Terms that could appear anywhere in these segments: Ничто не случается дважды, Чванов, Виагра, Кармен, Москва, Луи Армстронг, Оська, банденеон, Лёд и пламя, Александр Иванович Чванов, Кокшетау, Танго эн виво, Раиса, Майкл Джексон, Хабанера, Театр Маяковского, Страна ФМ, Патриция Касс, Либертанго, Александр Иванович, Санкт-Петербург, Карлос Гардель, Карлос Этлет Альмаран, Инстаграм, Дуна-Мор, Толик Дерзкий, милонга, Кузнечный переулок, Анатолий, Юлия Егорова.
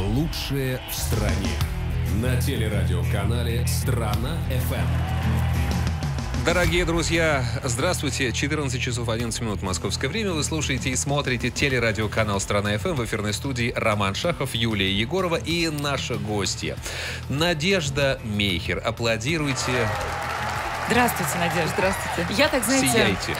Лучшее в стране. На телерадиоканале «Страна ФМ». Дорогие друзья, здравствуйте. 14 часов 11 минут московское время. Вы слушаете и смотрите телерадиоканал «Страна ФМ». В эфирной студии Роман Шахов, Юлия Егорова и наша гостья Надежда Мейхер. Аплодируйте. Здравствуйте, Надежда. Здравствуйте. Я так, знаете... Сияйте.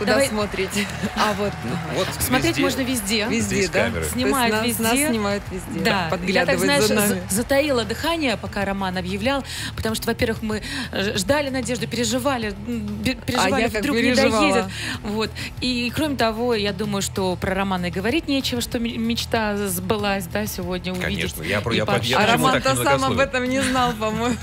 Давай. Смотрите? А вот... Вот смотреть везде, можно везде. Везде, да? Снимают везде. Нас снимают везде. Да. Подглядывают за нами. Я так, знаешь, затаила дыхание, пока Роман объявлял, потому что, во-первых, мы ждали Надежду, переживали, вдруг не доедет. Вот. И, кроме того, я думаю, что про Романа и говорить нечего, что мечта сбылась, да, сегодня увидеть. Конечно. А Роман-то сам об этом не знал, по-моему,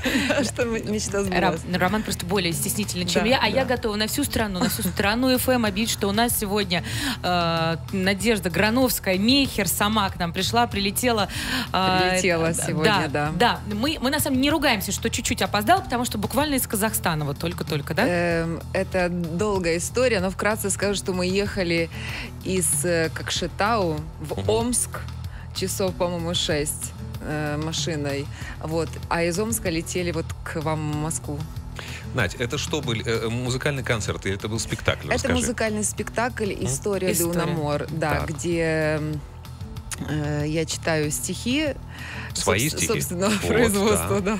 что мечта сбылась. Роман просто более стеснительный, чем я. Я готова на всю страну, ФМ объявить, что у нас сегодня Надежда Грановская-Мейхер сама к нам пришла, прилетела. Прилетела сегодня, да. Да, мы на самом деле не ругаемся, что чуть-чуть опоздал, потому что буквально из Казахстана вот только-только, да? Это долгая история, но вкратце скажу, что мы ехали из Кокшетау в Омск часов, по-моему, 6 машиной. Вот. А из Омска летели вот к вам в Москву. Надь, это что был? Музыкальный концерт или это был спектакль? Это расскажи. Музыкальный спектакль «История Дуна-Мор», да, где я читаю стихи. Свои стихи? Собственного производства, да.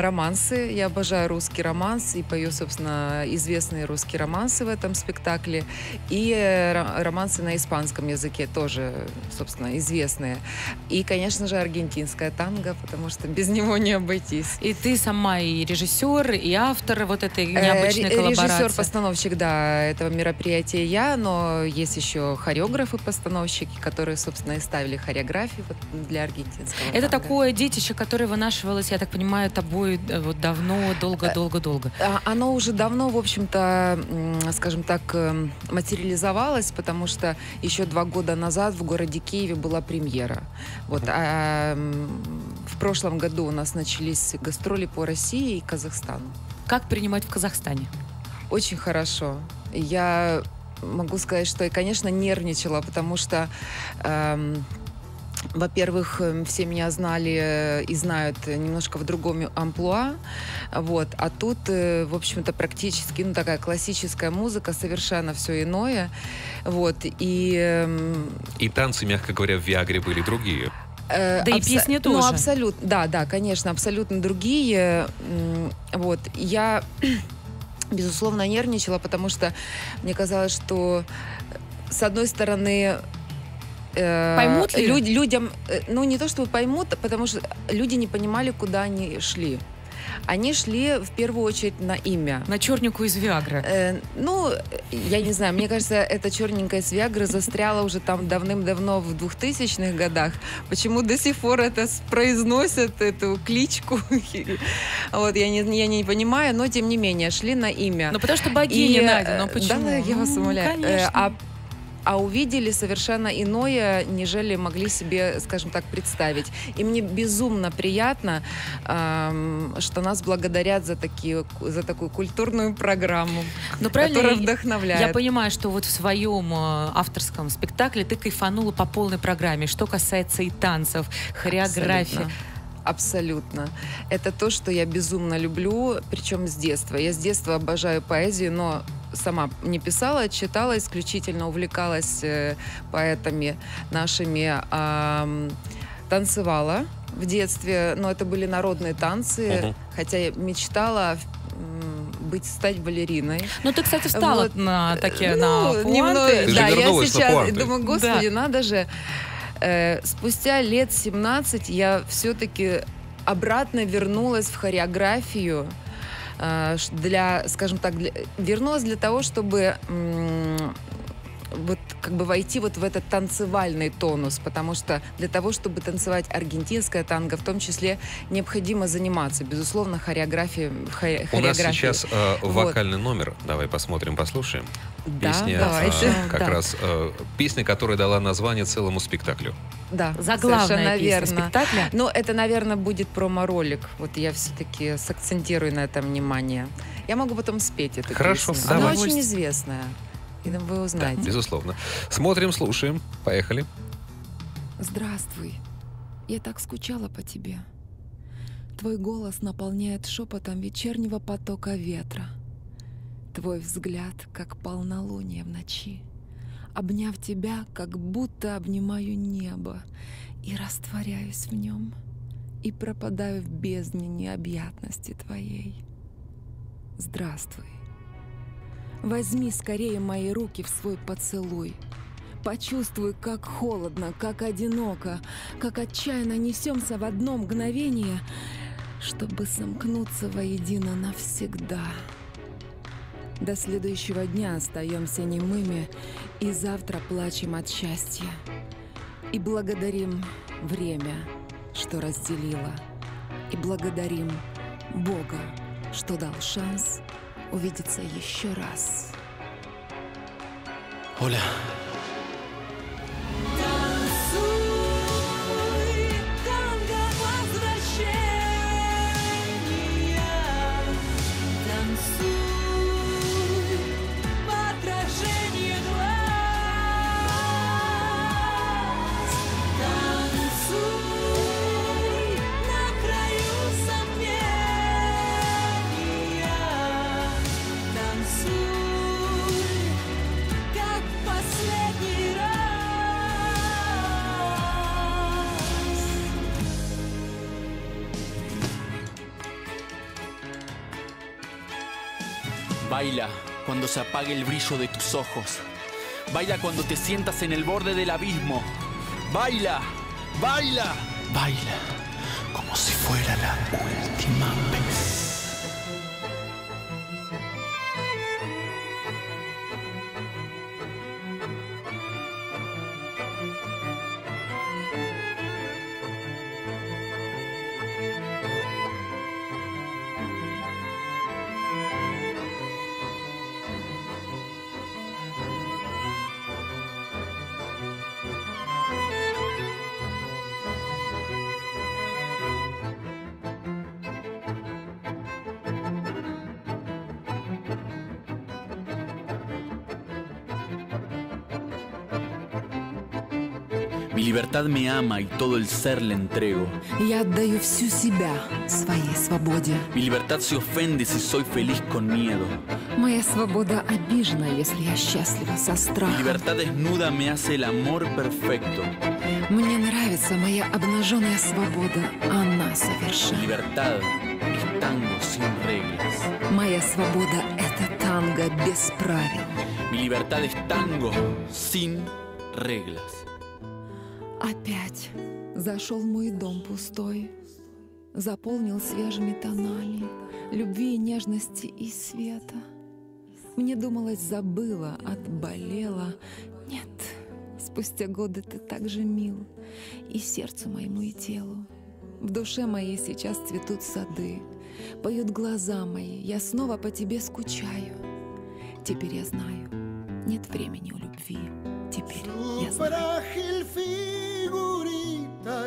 Романсы. Я обожаю русский романс и пою, собственно, известные русские романсы в этом спектакле. И романсы на испанском языке тоже, собственно, известные. И, конечно же, аргентинское танго, потому что без него не обойтись. И ты сама и режиссер, и автор вот этой необычной коллаборации. Режиссер-постановщик, да, этого мероприятия я, но есть еще хореографы-постановщики, которые, собственно, и ставили хореографии для аргентинского танго. Это такое детище, которое вынашивалось, я так понимаю, тобой вот давно, долго-долго-долго. Оно уже давно, в общем-то, скажем так, материализовалось, потому что еще 2 года назад в городе Киеве была премьера. Вот, а в прошлом году у нас начались гастроли по России и Казахстану. Как принимать в Казахстане? Очень хорошо. Я могу сказать, что я, конечно, нервничала, потому что... Во-первых, все меня знали и знают немножко в другом амплуа, вот. А тут, в общем-то, практически, ну, такая классическая музыка, совершенно все иное, вот. И танцы, мягко говоря, в «Виагре» были другие. Да и песни тоже. Ну, абсолютно, да, конечно, абсолютно другие, вот. Я, безусловно, нервничала, потому что мне казалось, что, с одной стороны... Поймут ли? Людям, ну, не то чтобы поймут, потому что люди не понимали, куда они шли. Они шли в первую очередь на имя. На чернику из «Виагры». Ну, я не знаю, мне кажется, эта черненькая из «Виагры» застряла уже там давным-давно в 2000-х годах. Почему до сих пор это произносят, эту кличку? Вот, я не понимаю, но тем не менее, шли на имя. Ну, потому что богиня, Надя, но почему? Да, я вас умоляю. А увидели совершенно иное, нежели могли себе, скажем так, представить. И мне безумно приятно, что нас благодарят за такую культурную программу, которая вдохновляет. Я понимаю, что вот в своем авторском спектакле ты кайфанула по полной программе, что касается и танцев, хореографии. Абсолютно. Абсолютно. Это то, что я безумно люблю, причем с детства. Я с детства обожаю поэзию, но сама не писала, читала, исключительно увлекалась поэтами нашими, танцевала в детстве, но это были народные танцы, хотя я мечтала стать балериной. Ну, ты, кстати, встала вот на такие, ну, на пуанты. Ты же вернулась на пуанты. Я сейчас думаю, господи, да, надо же. Спустя лет 17 я все-таки обратно вернулась в хореографию. Вернулась для того, чтобы вот как бы войти вот в этот танцевальный тонус, потому что для того, чтобы танцевать аргентинское танго, в том числе, необходимо заниматься, безусловно, хореографией. У нас сейчас вокальный номер. Давай посмотрим, послушаем. Да, песня, песня, которая дала название целому спектаклю. Да, заглавная песня спектакля. Но это, наверное, будет промо-ролик. Вот я все-таки сакцентирую на этом внимание. Я могу потом спеть эту песню. Она очень известная. И вы узнаете. Да, безусловно. Смотрим, слушаем. Поехали. Здравствуй. Я так скучала по тебе. Твой голос наполняет шепотом вечернего потока ветра. Твой взгляд, как полнолуние в ночи. Обняв тебя, как будто обнимаю небо, и растворяюсь в нем, и пропадаю в бездне необъятности твоей. Здравствуй. Возьми скорее мои руки в свой поцелуй. Почувствуй, как холодно, как одиноко, как отчаянно несемся в одно мгновение, чтобы сомкнуться воедино навсегда. До следующего дня остаемся немыми и завтра плачем от счастья. И благодарим время, что разделило, и благодарим Бога, что дал шанс увидеться еще раз. Оля. Baila cuando se apague el brillo de tus ojos. Baila cuando te sientas en el borde del abismo. Baila, baila, baila como si fuera la última vez. Mi libertad me ama y todo el ser le entrego. Я отдаю всю себя своей свободе. Mi libertad se ofende si soy feliz con miedo. Моя свобода обижена, если я счастлива со страхом. Mi libertad desnuda me hace el amor perfecto. Мне нравится моя обнаженная свобода, она совершенна. Mi libertad es tango sin reglas. Моя свобода – это танго без правил. Mi libertad es tango sin reglas. Опять зашел мой дом пустой, заполнил свежими тонами любви, нежности и света. Мне думалось, забыла, отболела. Нет, спустя годы ты так же мил и сердцу моему, и телу. В душе моей сейчас цветут сады, поют глаза мои, я снова по тебе скучаю. Теперь я знаю, нет времени у любви. Теперь я знаю.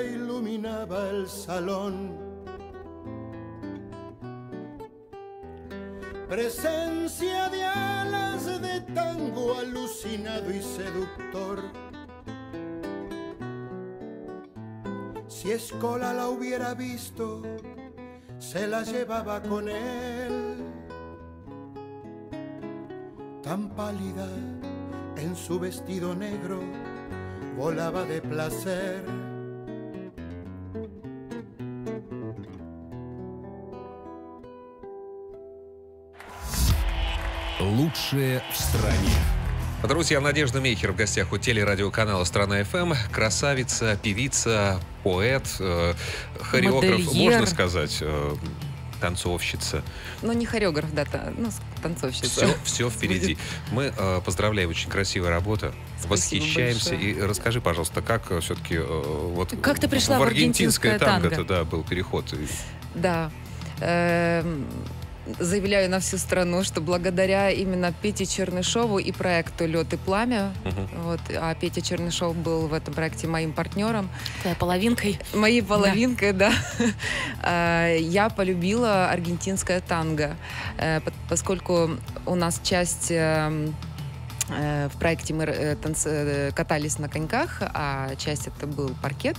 Iluminaba el salón, presencia de alas de tango alucinado y seductor. Si Escola la hubiera visto, se la llevaba con él, tan pálida en su vestido negro, volaba de placer. Лучшее в стране. Друзья, Надежда Мейхер в гостях у телерадиоканала «Страна ФМ». Красавица, певица, поэт, хореограф, модельер. Можно сказать, танцовщица. Но не хореограф, да, танцовщица. Все впереди. Мы поздравляем, очень красивая работа. Спасибо, восхищаемся. Большое. И расскажи, пожалуйста, как все-таки вот как ты пришла в аргентинское танго-то, да, был переход. Да. Заявляю на всю страну, что благодаря именно Пете Чернышову и проекту «Лёд и пламя», вот, а Петя Чернышов был в этом проекте моим партнером. Твоей половинкой. Моей половинкой, да. Я полюбила аргентинское танго, поскольку у нас часть В проекте мы катались на коньках, а часть это был паркет.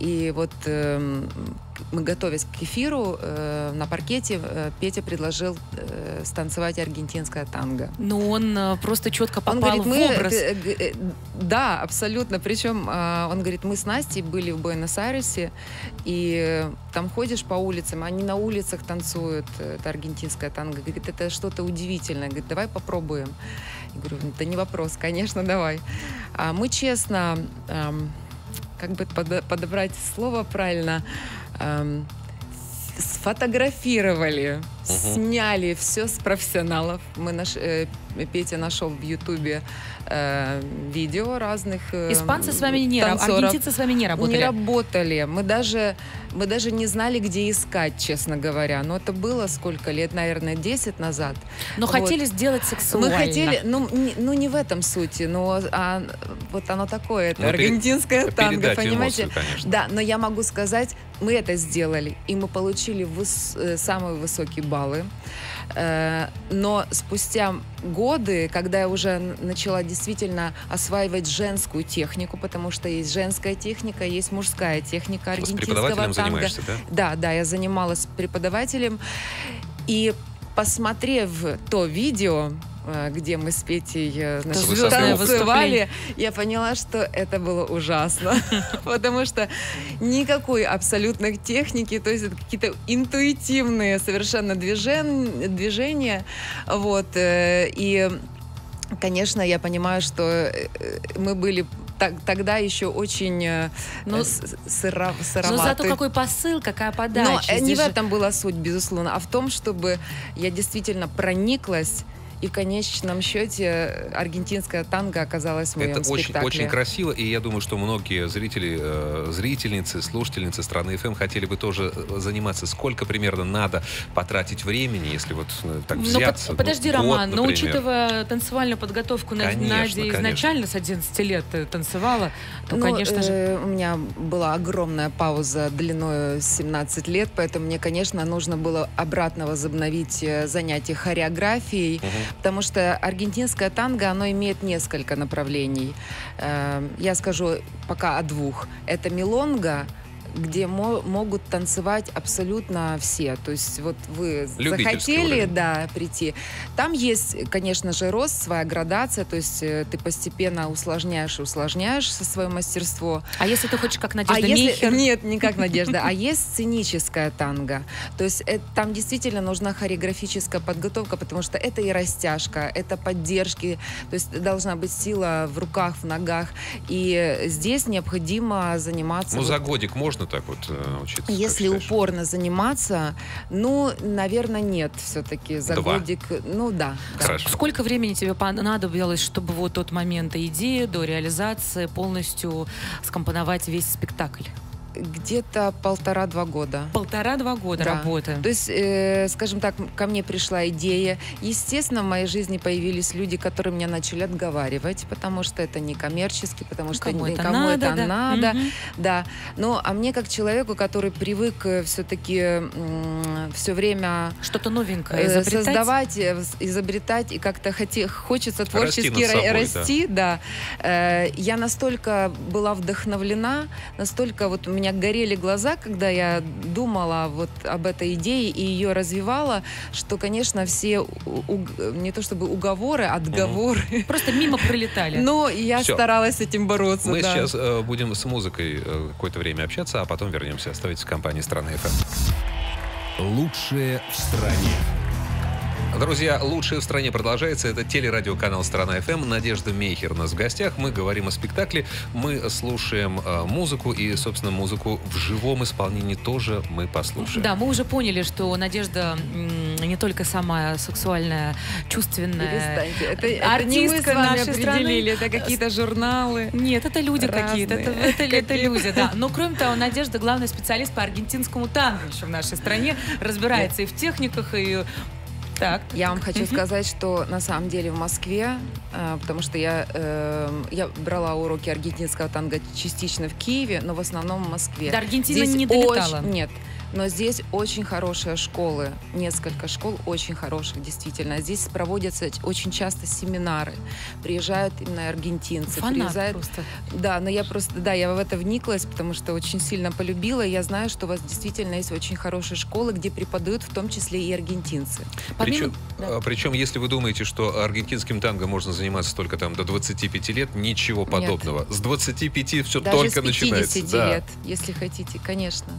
И вот мы, готовясь к эфиру, на паркете Петя предложил станцевать аргентинское танго. Но он просто четко попал в образ. Да, абсолютно. Причем он говорит, мы с Настей были в Буэнос-Айресе, и там ходишь по улицам, они на улицах танцуют это аргентинское танго. Говорит, это что-то удивительное. Говорит, давай попробуем. Я говорю, это не вопрос, конечно, давай. А мы честно, как бы подобрать слово правильно, сфотографировали, сняли все с профессионалов. Мы Петя нашел в Ютубе видео разных испанцы с вами не работали, аргентинцы с вами не работали. Не работали. Мы даже не знали, где искать, честно говоря. Но это было сколько лет, наверное, 10 назад. Но вот. Хотели сделать сексуально. Мы хотели, ну не в этом сути, но вот оно такое, это аргентинское танго, понимаете? Эмоции, да, но я могу сказать, мы это сделали, и мы получили самые высокие баллы. Но спустя годы, когда я уже начала действительно осваивать женскую технику, потому что есть женская техника, есть мужская техника аргентинского танго. С преподавателем занимаешься, да? Да, да, я занималась с преподавателем. И посмотрев то видео, где мы с Петей танцевали, я поняла, что это было ужасно. Потому что никакой абсолютной техники, то есть какие-то интуитивные совершенно движения. Вот. И, конечно, я понимаю, что мы были тогда еще очень сыроваты. Но зато какой посыл, какая подача. Но не в этом была суть, безусловно, а в том, чтобы я действительно прониклась. И в конечном счете аргентинская танго оказалась в моем спектакле. Это очень красиво, и я думаю, что многие зрители, зрительницы, слушательницы Страны ФМ хотели бы тоже заниматься. Сколько примерно надо потратить времени, если вот так взяться? Но, подожди, год, Роман, например. Но учитывая танцевальную подготовку, Надя изначально с 11 лет танцевала, то, конечно же... У меня была огромная пауза длиной 17 лет, поэтому мне, конечно, нужно было обратно возобновить занятия хореографией, потому что аргентинское танго, оно имеет несколько направлений. Я скажу пока о двух. Это милонга, где могут танцевать абсолютно все. То есть вот вы захотели, да, прийти. Там есть, конечно же, рост, своя градация. То есть ты постепенно усложняешь свое мастерство. А если ты хочешь как Надежда Мейхер? Нет, не как Надежда. А есть сценическое танго. То есть там действительно нужна хореографическая подготовка, потому что это и растяжка, это поддержки. То есть должна быть сила в руках, в ногах. И здесь необходимо заниматься... Ну, за годик можно? Так вот учиться, если упорно заниматься, наверное, нет, все-таки за годик. Ну, да. Хорошо. Сколько времени тебе понадобилось, чтобы вот от момента идеи до реализации полностью скомпоновать весь спектакль? Где-то 1,5-2 года. 1,5-2 года, да, работы. То есть, скажем так, ко мне пришла идея. Естественно, в моей жизни появились люди, которые меня начали отговаривать, потому что это не коммерчески, потому что никому это надо. Да. Ну, а мне, как человеку, который привык все-таки все время... Что-то новенькое изобретать. Создавать, изобретать, и как-то хочется творчески расти. Да. Я настолько была вдохновлена, настолько вот у меня горели глаза, когда я думала вот об этой идее и ее развивала, что, конечно, все не то чтобы уговоры, отговоры. Просто мимо пролетали. Но я старалась с этим бороться. Мы сейчас будем с музыкой какое-то время общаться, а потом вернемся. Оставайтесь в компании Страны ФМ. Лучшее в стране. Друзья, «Лучшее в стране» продолжается. Это телерадиоканал «Страна ФМ». Надежда Мейхер у нас в гостях. Мы говорим о спектакле, мы слушаем музыку, и, собственно, музыку в живом исполнении тоже мы послушаем. Да, мы уже поняли, что Надежда не только самая сексуальная, чувственная артистка нашей страны. Это какие-то журналы. Нет, это люди какие-то. Это люди, да. Но, кроме того, Надежда главный специалист по аргентинскому танго еще в нашей стране. Разбирается и в техниках, и... Так. Я вам хочу сказать, что на самом деле в Москве, потому что я брала уроки аргентинского танго частично в Киеве, но в основном в Москве. До Аргентины не долетала? Нет. Но здесь очень хорошие школы, несколько школ очень хороших, действительно. Здесь проводятся очень часто семинары, приезжают именно аргентинцы. Фанат приезжают... просто. Да, но я просто, да, я в это вниклась, потому что очень сильно полюбила. Я знаю, что у вас действительно есть очень хорошие школы, где преподают в том числе и аргентинцы. Причем, да. Причем если вы думаете, что аргентинским танго можно заниматься только там до 25 лет, ничего подобного. Нет. С 25 все даже только начинается. С 50 да. лет, если хотите, конечно.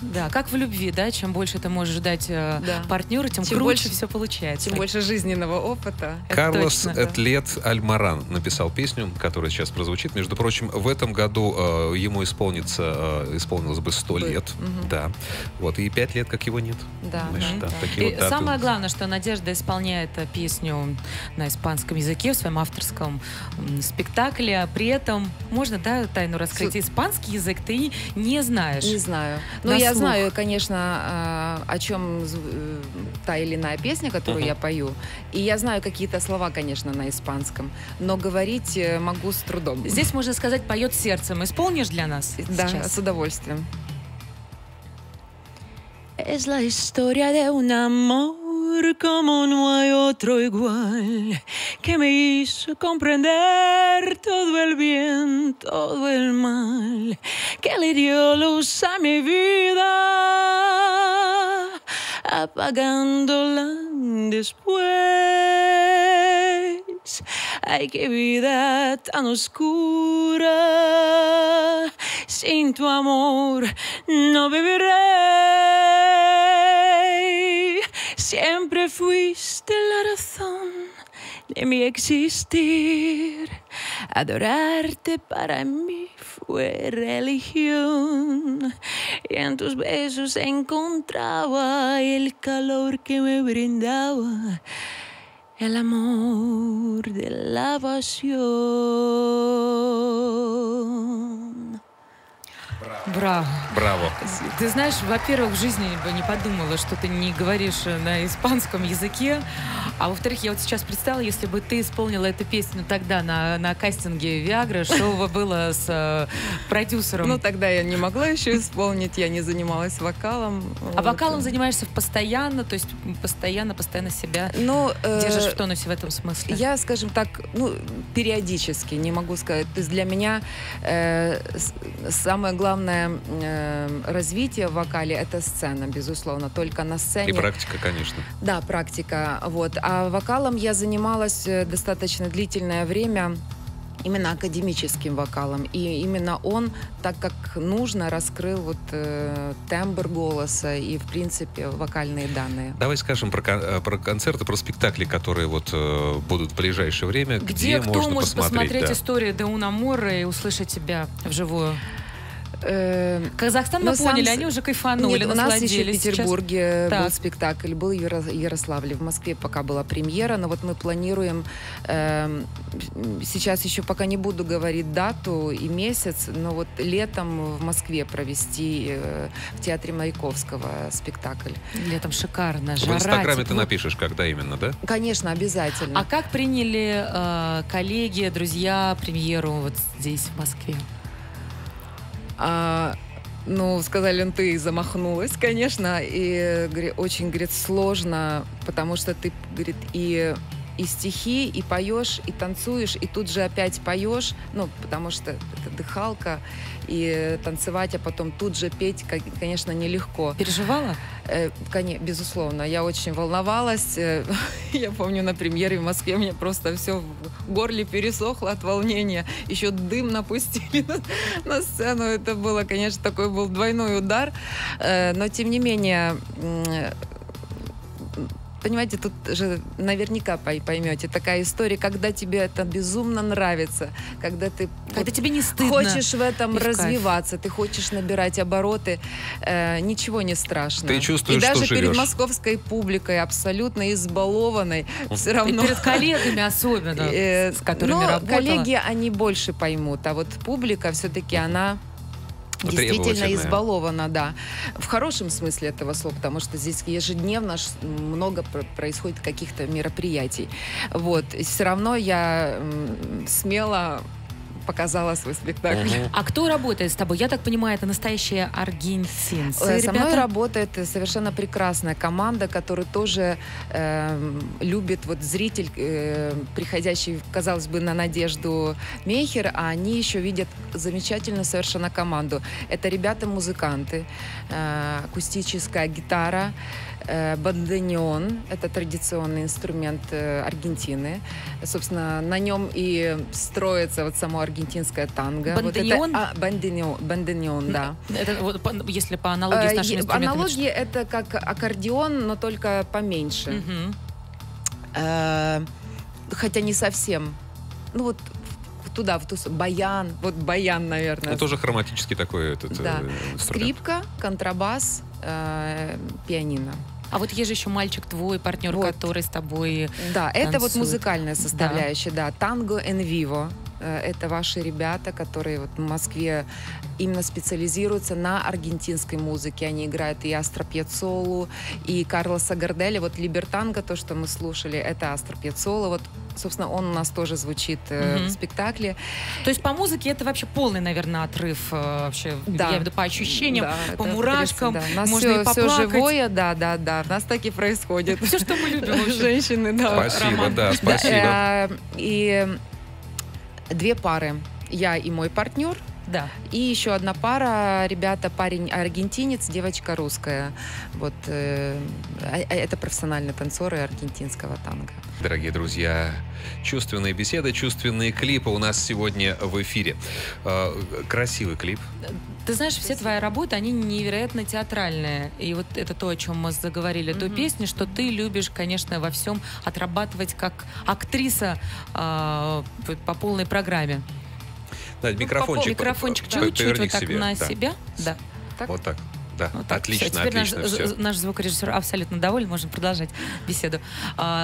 Да, как в любви, да, чем больше ты можешь дать да. партнеру, тем круче все получается. Тем больше жизненного опыта. Карлос Этлет Альмаран написал песню, которая сейчас прозвучит. Между прочим, в этом году ему исполнилось бы 100 лет. Угу. Да. Вот, и 5 лет, как его нет. Да. Значит, да, такие вот даты. Самое главное, что Надежда исполняет песню на испанском языке в своем авторском спектакле. А при этом можно, да, тайну раскрыть. Испанский язык ты не знаешь. Не знаю. Но я знаю, конечно, о чем та или иная песня, которую я пою. И я знаю какие-то слова, конечно, на испанском. Но говорить могу с трудом. Здесь, можно сказать, поет сердцем. Исполнишь для нас? Да, сейчас? С удовольствием. Es la historia de un amor como no hay otro igual que me hizo comprender todo el bien, todo el mal que le dio luz a mi vida apagándola después. Ay, qué vida tan oscura, sin tu amor no viviré. Siempre fuiste la razón de mi existir, adorarte para mí fue religión, y en tus besos encontraba el calor que me brindaba el amor de la pasión. Браво. Браво. Ты знаешь, во-первых, в жизни бы не подумала, что ты не говоришь на испанском языке. А во-вторых, я вот сейчас представила, если бы ты исполнила эту песню тогда на кастинге Виагры, что бы было с продюсером? Ну, тогда я не могла еще исполнить, я не занималась вокалом. А вокалом занимаешься постоянно, то есть постоянно себя держишь в тонусе в этом смысле? Я, скажем так, ну, периодически, не могу сказать. То есть для меня самое главное развитие в вокале — это сцена, безусловно, только на сцене. И практика, конечно. Да, практика, вот. А вокалом я занималась достаточно длительное время, именно академическим вокалом. И именно он, так как нужно, раскрыл вот, тембр голоса и, в принципе, вокальные данные. Давай скажем про концерты, про спектакли, которые вот, будут в ближайшее время. Где кто можно может посмотреть да. историю «Де Уна Морре» и услышать тебя вживую? Казахстан, мы поняли, они уже кайфанули. Нет, у нас еще в Петербурге был спектакль, был в Ярославле, в Москве пока была премьера, но вот мы планируем, сейчас еще пока не буду говорить дату и месяц, но вот летом в Москве провести в Театре Маяковского спектакль. Летом шикарно, жара. В Инстаграме ты напишешь, когда именно, да? Конечно, обязательно. А как приняли коллеги, друзья премьеру вот здесь, в Москве? Ну, сказали, ну, ты замахнулась, конечно, и очень, говорит, сложно, потому что ты, говорит, и стихи, и поешь, и танцуешь, и тут же опять поешь, ну, потому что это дыхалка, и танцевать, а потом тут же петь, конечно, нелегко. Переживала? Безусловно, я очень волновалась. Я помню, на премьере в Москве у меня просто все в горле пересохло от волнения. Еще дым напустили на сцену. Это было, конечно, такой был двойной удар. Но, тем не менее... Понимаете, тут же наверняка поймете, такая история, когда тебе это безумно нравится, когда ты когда тебе не стыдно, хочешь в этом развиваться, ты хочешь набирать обороты, ничего не страшно. Ты чувствуешь, что живешь. И даже перед московской публикой, абсолютно избалованной, все равно... И перед коллегами особенно, с которыми работала. Коллеги, они больше поймут, а вот публика все-таки, она... Действительно избалована, да. В хорошем смысле этого слова, потому что здесь ежедневно много происходит каких-то мероприятий. Вот. Все равно я смело показала свой спектакль. А кто работает с тобой? Я так понимаю, это настоящие аргентинцы. Со мной работает совершенно прекрасная команда, которая тоже любит вот зритель, приходящий, казалось бы, на Надежду Мейхер, а они еще видят замечательную совершенно команду. Это ребята-музыканты, акустическая гитара, банденеон, это традиционный инструмент Аргентины. Собственно, на нем и строится вот само аргентинское танго. Банденеон? Вот банденеон, да. Это, вот, если по аналогии с нашими инструментами. Аналогии это как аккордеон, но только поменьше. Хотя не совсем. Ну вот туда, в ту... Баян. Вот баян, наверное. Это тоже хроматический такой этот, да. Скрипка, контрабас, пианино. А вот есть же еще мальчик твой, партнер, вот, который с тобой Да, танцует. Это вот музыкальная составляющая, да. Танго эн виво. Это ваши ребята, которые вот в Москве именно специализируются на аргентинской музыке. Они играют и Астор Пьяцоллу, и Карлоса Гарделя. Вот Либертанго, то, что мы слушали, это Астор Пьяцолла. Вот, собственно, он у нас тоже звучит в спектакле. То есть по музыке это вообще полный, наверное, отрыв вообще, да. Я веду, по ощущениям, да, по мурашкам. Да. У нас можно все живое, да. У нас так и происходит. Все, что мы любим, женщины, да. Спасибо, да, спасибо. И... Две пары. Я и мой партнер. Да. И еще одна пара. Ребята, парень аргентинец, девочка русская. Вот это профессиональные танцоры аргентинского танго. Дорогие друзья, чувственные беседы, чувственные клипы у нас сегодня в эфире. Красивый клип. Ты знаешь, все твои работы, они невероятно театральные. И вот это то, о чем мы заговорили до песни, что ты любишь, конечно, во всем отрабатывать как актриса по полной программе. Да, микрофончик чуть-чуть вот так себе, на себя. Да. Так? Вот так. Да. Вот так. Отлично, все. Теперь отлично. Наш звукорежиссер абсолютно доволен, можем продолжать беседу.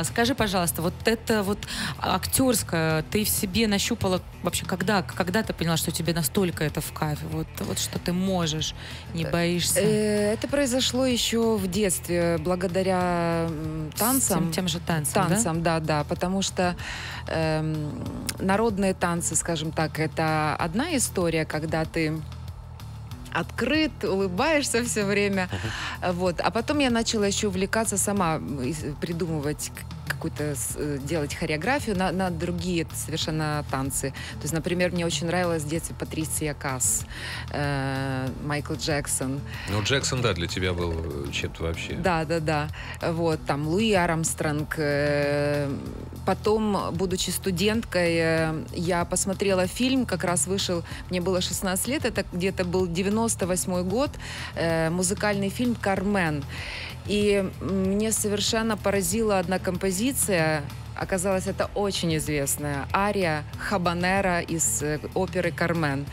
Скажи, пожалуйста, вот это вот актерское, ты в себе нащупала вообще, когда ты поняла, что тебе настолько это в кайф, вот что ты можешь, не боишься? Это произошло еще в детстве, благодаря танцам. Тем же танцам, да, потому что народные танцы, скажем так, это одна история, когда ты открыт, улыбаешься все время. Вот. А потом я начала еще увлекаться сама, придумывать какую-то, делать хореографию на другие совершенно танцы. То есть, например, мне очень нравилась в детстве Патриция Касс, Майкл Джексон. Ну, Джексон, да, для тебя был чем-то вообще. Да. Вот, там, Луи Армстронг. Потом, будучи студенткой, я посмотрела фильм, как раз вышел, мне было 16 лет, это где-то был 98-й год, музыкальный фильм «Кармен». И мне совершенно поразила одна композиция, оказалось, это очень известная ария «Хабанера» из оперы «Кармен».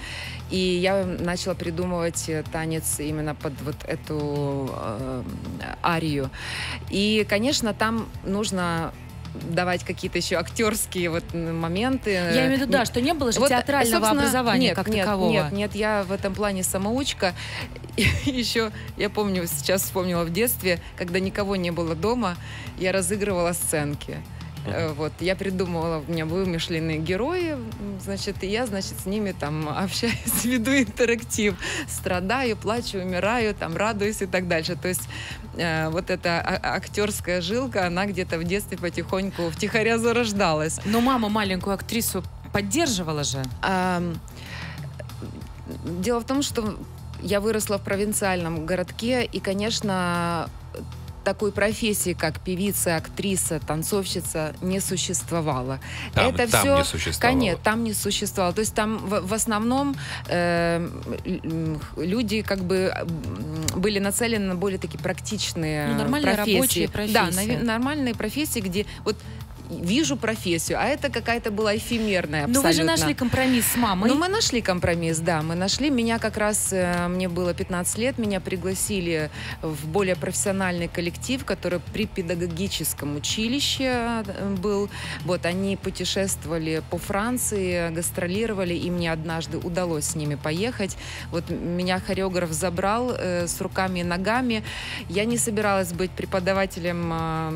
И я начала придумывать танец именно под вот эту арию. И, конечно, там нужно давать какие-то еще актерские вот моменты. Я имею в виду, да, что не было же вот театрального образования как такового. Нет, я в этом плане самоучка. И еще, я помню, сейчас вспомнила в детстве, когда никого не было дома, я разыгрывала сценки. Вот, я придумывала, у меня вымышленные герои, значит, и я, значит, с ними там общаюсь, веду интерактив, страдаю, плачу, умираю, там, радуюсь и так дальше. То есть вот эта актерская жилка, она где-то в детстве потихоньку, втихаря зарождалась. Но мама маленькую актрису поддерживала же? Дело в том, что я выросла в провинциальном городке, и, конечно, такой профессии, как певица, актриса, танцовщица, не существовало. Там не существовало. То есть там в основном люди как бы были нацелены на более такие практичные профессии. Да, нормальные профессии, где вот вижу профессию, а это какая-то была эфемерная абсолютно. Но вы же нашли компромисс с мамой. Ну, мы нашли компромисс, да, мы нашли. Меня как раз, мне было 15 лет, меня пригласили в более профессиональный коллектив, который при педагогическом училище был. Вот, они путешествовали по Франции, гастролировали, и мне однажды удалось с ними поехать. Вот меня хореограф забрал с руками и ногами. Я не собиралась быть преподавателем. А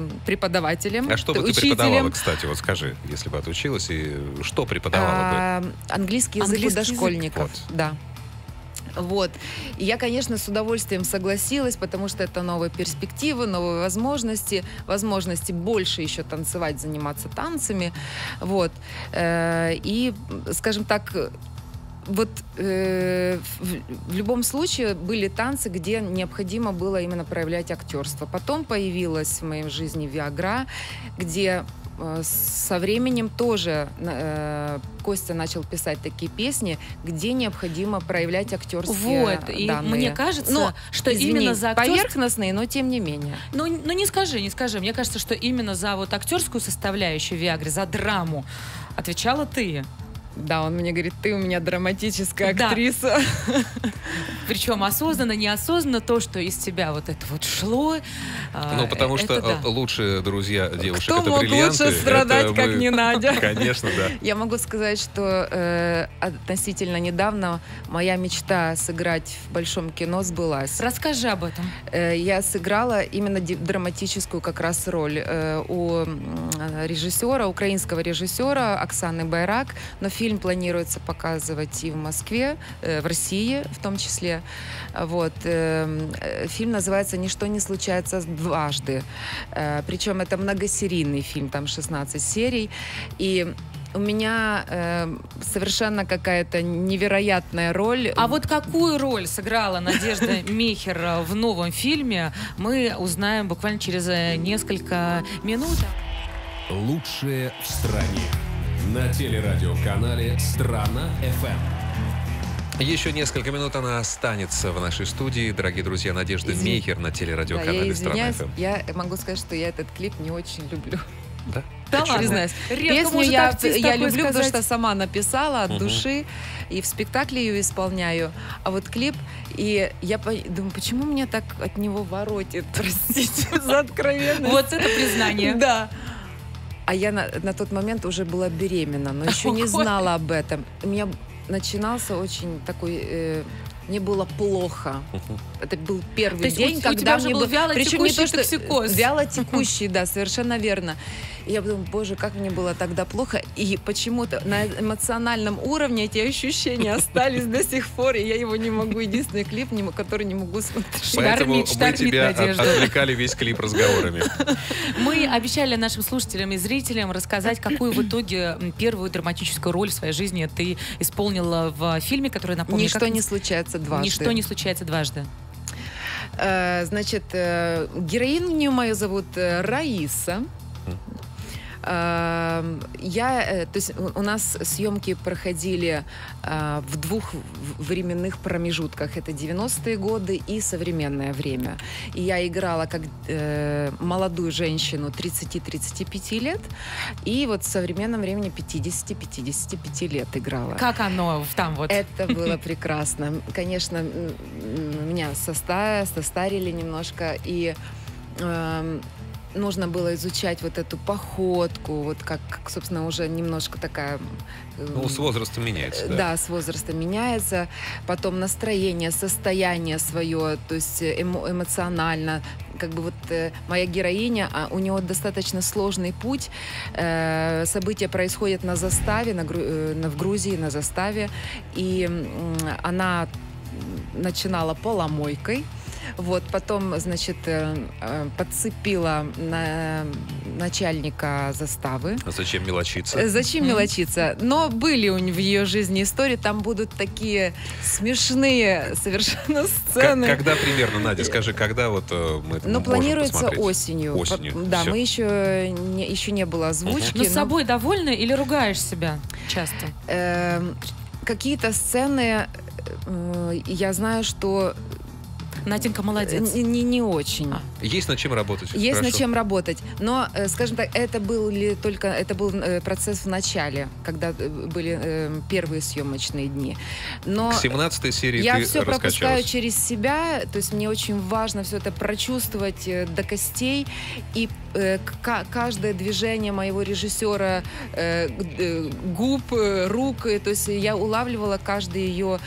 что бы ты преподавала? кстати, вот скажи, если бы отучилась, и что преподавала бы? Английский язык для школьников. Да. Вот. И я, конечно, с удовольствием согласилась, потому что это новые перспективы, новые возможности, возможности больше еще танцевать, заниматься танцами. Вот. И, скажем так, вот в любом случае были танцы, где необходимо было именно проявлять актерство. Потом появилась в моей жизни Виагра, где со временем тоже Костя начал писать такие песни, где необходимо проявлять актерские данные. Вот, и мне кажется, что именно за актерскую... Поверхностные, но тем не менее. Ну не скажи. Мне кажется, что именно за вот актерскую составляющую Виагры, за драму отвечала ты. Да, он мне говорит, ты у меня драматическая актриса. Да. Причем осознанно, неосознанно то, что из тебя вот это вот шло. Ну, потому что лучшие друзья девушек — это бриллианты. Кто мог лучше страдать, как не Надя? Конечно, да. Я могу сказать, что относительно недавно моя мечта сыграть в большом кино сбылась. Расскажи об этом. Я сыграла именно драматическую как раз роль у режиссера, украинского режиссера Оксаны Байрак, но фильм планируется показывать и в Москве, в России в том числе. Вот. Фильм называется «Ничто не случается дважды». Причем это многосерийный фильм, там 16 серий. И у меня совершенно какая-то невероятная роль. А вот какую роль сыграла Надежда Мейхер в новом фильме, мы узнаем буквально через несколько минут. Лучшие в стране. На телерадиоканале «Страна ФМ». Еще несколько минут она останется в нашей студии. Дорогие друзья, Надежда Мейхер на телерадиоканале «Страна ФМ». Я могу сказать, что я этот клип не очень люблю. Да? Признаюсь. Песню я люблю, потому что сама написала от души, и в спектакле ее исполняю. А вот клип, и я думаю, почему меня так от него воротит? Простите за откровенность. Вот это признание. Да. А я на тот момент уже была беременна, но еще не знала об этом. У меня начинался очень такой... мне было плохо. Это был первый день, когда мне был вялотекущий, да, совершенно верно. И я думаю, боже, как мне было тогда плохо. И почему-то на эмоциональном уровне эти ощущения остались до сих пор. И я его не могу. Единственный клип, который не могу смотреть. Поэтому мы тебя отвлекали весь клип разговорами. Мы обещали нашим слушателям и зрителям рассказать, какую в итоге первую драматическую роль в своей жизни ты исполнила в фильме, который, напомню, «Ничто не случается дважды». «Ничто не случается дважды». Значит, героиню мою зовут Раиса. То есть у нас съемки проходили в двух временных промежутках. Это 90-е годы и современное время. И я играла как молодую женщину 30-35 лет. И вот в современном времени 50-55 лет играла. Как оно там вот? Это было прекрасно. Конечно, меня состарили немножко. И... нужно было изучать вот эту походку, вот как, собственно, уже немножко такая... Ну, с возраста меняется, да? Да, с возраста меняется. Потом настроение, состояние свое, то есть эмоционально. Как бы вот моя героиня, у нее достаточно сложный путь. События происходят на заставе, в Грузии, на заставе. И она начинала поломойкой. Вот, потом, значит, подцепила начальника заставы. А зачем мелочиться? Зачем мелочиться? Но были в ее жизни истории, там будут такие смешные совершенно сцены. Когда примерно, Надя, скажи, когда вот мы это можем планируется посмотреть? Осенью. Осенью. Да, все. Мы еще не было озвучки. Но с собой довольна или ругаешь себя часто? Какие-то сцены, я знаю, что... Наденька молодец. Не очень. Есть над чем работать. Есть над чем работать. Но, скажем так, это был процесс в начале, когда были первые съемочные дни. Но к 17-й серии я все пропускаю через себя. То есть мне очень важно все это прочувствовать до костей. И каждое движение моего режиссера, губ, рук, то есть я улавливала каждое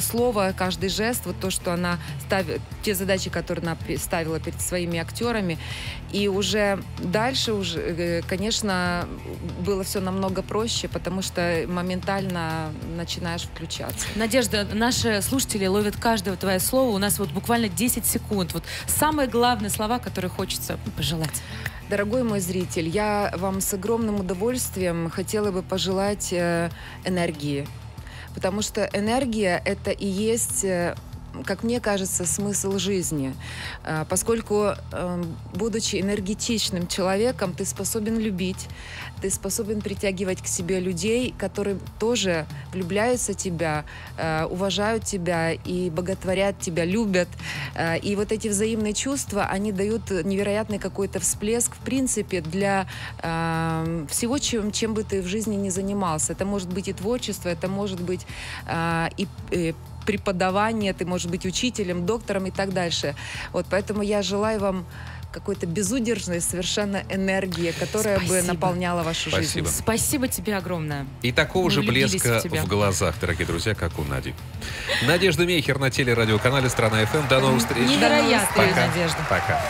слово, каждый жест, вот то, что она ставит те задачи, которые она ставила перед своими актерами. И уже дальше, уже, конечно, было все намного проще, потому что моментально начинаешь включаться. Надежда, наши слушатели ловят каждое твое слово. У нас вот буквально 10 секунд. Вот самые главные слова, которые хочется пожелать. Дорогой мой зритель, я вам с огромным удовольствием хотела бы пожелать энергии. Потому что энергия — это и есть, как мне кажется, смысл жизни. Поскольку, будучи энергетичным человеком, ты способен любить, ты способен притягивать к себе людей, которые тоже влюбляются в тебя, уважают тебя и боготворят тебя, любят. И вот эти взаимные чувства, они дают невероятный какой-то всплеск, в принципе, для всего, чем бы ты в жизни ни занимался. Это может быть и творчество, это может быть и преподавание, ты можешь быть учителем, доктором и так дальше. Вот поэтому я желаю вам какой-то безудержной совершенно энергии, которая бы наполняла вашу жизнь. Спасибо тебе огромное. И такого же блеска в глазах, дорогие друзья, как у Нади. Надежда Мейхер на телерадиоканале «Страна ФМ». До новых встреч. Невероятная Надежда. Пока.